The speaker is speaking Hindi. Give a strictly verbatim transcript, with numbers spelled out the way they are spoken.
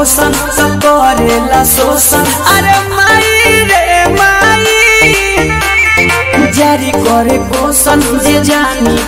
मोशन सब करेला शोषण। अरे माई रे माई जारी करे पोषण जे जानी